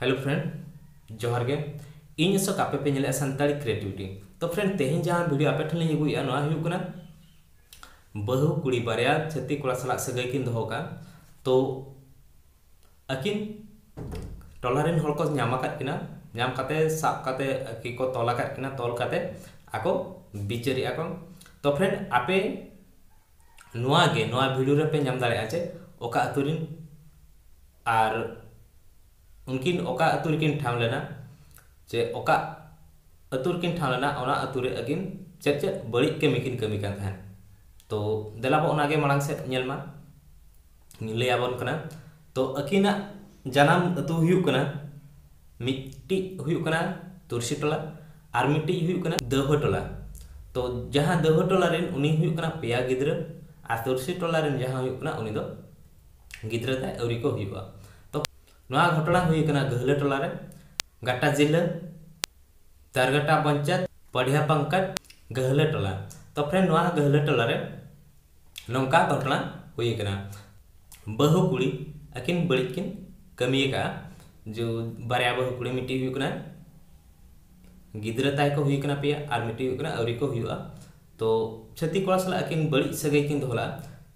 Hello friend जोहार गे इन सो कापे पे नेले संताली क्रिएटिविटी तो फ्रेंड तेहेन जहां वीडियो आपे ठले हिगु या नवा हिगु ना बहु कुड़ी बारया छति कोला सलाक सगै किन दोका तो अकिन टोलरेन होल को न्यामा कात किना न्याम काते साप काते कि को तोला कात किना तोल काते आको बिचरी आको तो फ्रेंड आपे नवा गे नवा वीडियो रे पे न्याम दारे आचे ओका अतुरिन आर उनकिन ओका अतुर किन ठाम लेना जे ओका अतुर किन ठाम लेना ओना अतुरे अकिन चेच बड़ी कमी किन कमी कान थान तो देलाबो ओना गे मांग से नेलमा निले आबन कना तो अकिना जनाम अतु हुयु कना मिट्टी हुयु कना तुरसी टोला आर मिट्टी हुयु कना दहो टोला तो जहां दहो टोला रेन उनी हुयु कना पेया गिद्र आ तुरसी टोला रेन जहां हुयु कना उनी दो गिद्र ता औरी को हुयुआ नवा घटना हुई कना गहले टोला रे गट्टा जिल्ला तारगटा पंचायत पढ़िया पंकट गहले टोला तो फ्रेंड नवा गहले टोला रे नंका घटना हुई कना बहु कुड़ी अकिन बड़किन कमी का जो बारया बहु कुड़ी मिटी हुई कना गिदरताय को हुई कना पे आर मिटी हुई कना औरी को हुआ तो क्षति कोला सला अकिन बड़ी सगै किन धोला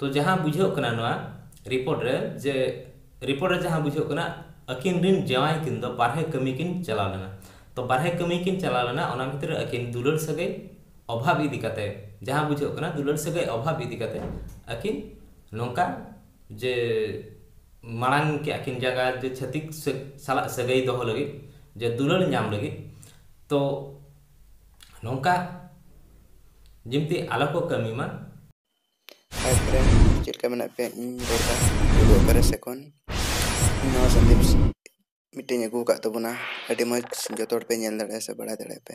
तो जहां बुझो कना नवा रिपोर्ट रे जे रिपोर्ट रे जहां बुझो कना अकिन रिन जवाय किन द बारहे कमी किन चला लेना तो बारहे कमी किन चला लेना ओना भीतर अकिन दुलर सगै अभाव इदि काते जहां बुझो कना दुलर सगै अभाव इदि काते अकिन नोंका जे मारांग के अकिन जगह जे क्षतिक साला सगै दहो लगे जे दुलर न्याम लगे तो नोंका जिमती आलो को कमी मा हाय फ्रेंड चेक मेना पे इन रोका दो करे सेकंड नवा संदीप मिटे ने गुका तबना अटे मच जतोड़ पे नेल दड़े से बड़ा दड़े पे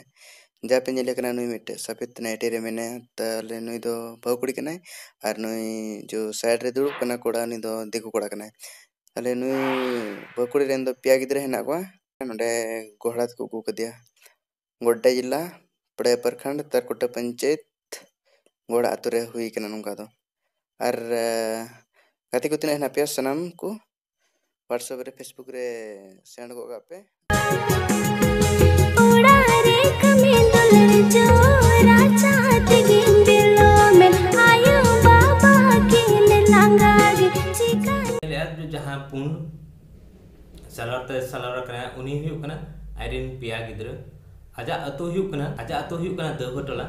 जा पे नेले कना नुई मिटे सफेद नेटे रे मेने तले नुई दो बहुकुड़ी कना आर नुई जो साइड रे दुड़ कना कोड़ा नी दो देखो कोड़ा कना अले नुई बहुकुड़ी रेन दो पिया गिद्रे हना को नडे गोहरात को गु कदिया गोड्डा जिला पड़े प्रखंड तरकोटा पंचायत गोड़ा आतुरे हुई कना नुका दो आर गाते को तिना हना पे सनम को WhatsApp रे Facebook रे सेंड को पे ओड़ा रे कमे दुलर जो राचात गिन दिलो में आयो बाबा के लांगा रे चिका जो जहां पुन सलरत सलर कना उनी हुयु कना आइरिन पिया गिद्र आजा अतो हुयु कना दहो टोला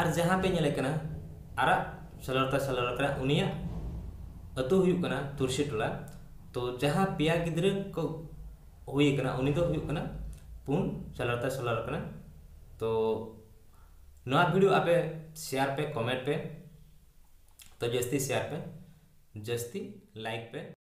आर जहां पे नेले कना आरा सलरत सलर कना उनिया अतो हुयु कना तुरसी टोला तो जहां पिया गिद्र को हुई कना उनी दो हुई कना पुन सलरता सलर कना तो नया वीडियो आपे शेयर पे कमेंट पे तो जस्ती शेयर पे जस्ती लाइक पे।